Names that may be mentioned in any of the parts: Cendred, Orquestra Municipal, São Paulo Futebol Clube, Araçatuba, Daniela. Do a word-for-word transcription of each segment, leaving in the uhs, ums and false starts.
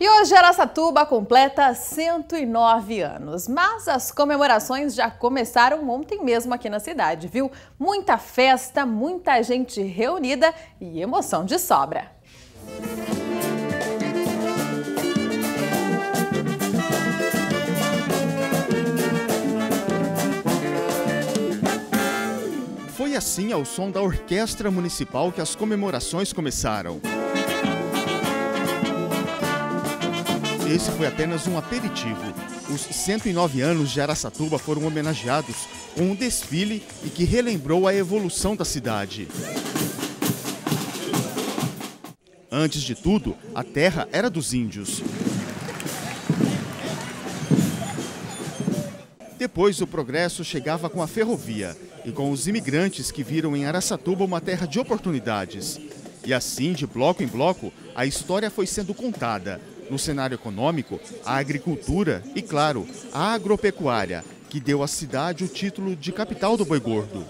E hoje Araçatuba completa cento e nove anos, mas as comemorações já começaram ontem mesmo aqui na cidade, viu? Muita festa, muita gente reunida e emoção de sobra. Foi assim ao som da Orquestra Municipal que as comemorações começaram. Esse foi apenas um aperitivo. Os cento e nove anos de Araçatuba foram homenageados com um desfile e que relembrou a evolução da cidade. Antes de tudo, a terra era dos índios. Depois, o progresso chegava com a ferrovia e com os imigrantes que viram em Araçatuba uma terra de oportunidades. E assim, de bloco em bloco, a história foi sendo contada. No cenário econômico, a agricultura e, claro, a agropecuária, que deu à cidade o título de capital do boi gordo.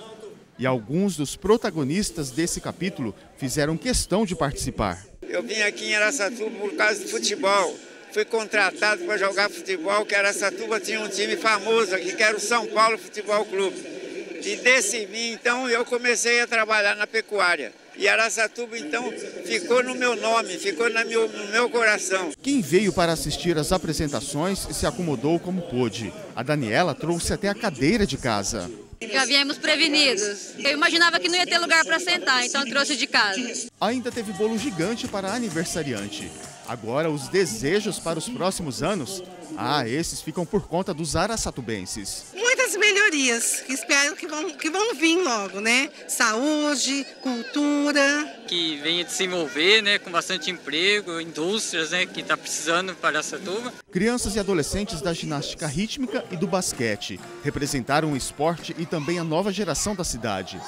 E alguns dos protagonistas desse capítulo fizeram questão de participar. Eu vim aqui em Araçatuba por causa de futebol. Fui contratado para jogar futebol, que Araçatuba tinha um time famoso aqui, que era o São Paulo Futebol Clube. E desse mim, então, eu comecei a trabalhar na pecuária. E Araçatuba, então, ficou no meu nome, ficou na meu, no meu coração. Quem veio para assistir às apresentações se acomodou como pôde. A Daniela trouxe até a cadeira de casa. Já viemos prevenidos. Eu imaginava que não ia ter lugar para sentar, então trouxe de casa. Ainda teve bolo gigante para aniversariante. Agora, os desejos para os próximos anos, ah, esses ficam por conta dos araçatubenses. Muitas melhorias, que espero que vão, que vão vir logo, né? Saúde, cultura. Que venha desenvolver, né, com bastante emprego, indústrias, né, que está precisando para Araçatuba. Crianças e adolescentes da ginástica rítmica e do basquete representaram o esporte e também a nova geração da cidade.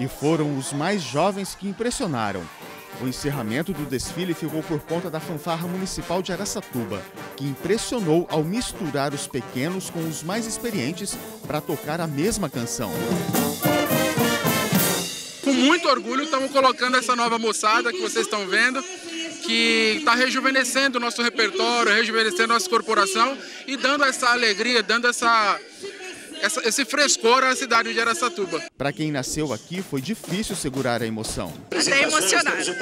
E foram os mais jovens que impressionaram. O encerramento do desfile ficou por conta da fanfarra municipal de Araçatuba, que impressionou ao misturar os pequenos com os mais experientes para tocar a mesma canção. Com muito orgulho estamos colocando essa nova moçada que vocês estão vendo, que está rejuvenescendo o nosso repertório, rejuvenescendo a nossa corporação e dando essa alegria, dando essa... Essa, esse frescor à cidade de Araçatuba. Para quem nasceu aqui, foi difícil segurar a emoção. Até emocionado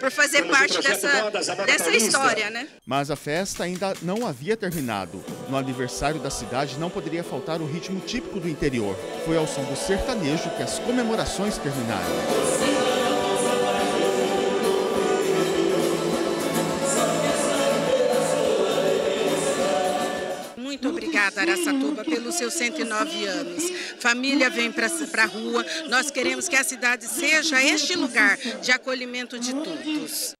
por fazer parte dessa, dessa história, né? Mas a festa ainda não havia terminado. No aniversário da cidade não poderia faltar o ritmo típico do interior. Foi ao som do sertanejo que as comemorações terminaram. Muito obrigada, Araçatuba, pelos seus cento e nove anos. Família vem para a rua, nós queremos que a cidade seja este lugar de acolhimento de todos.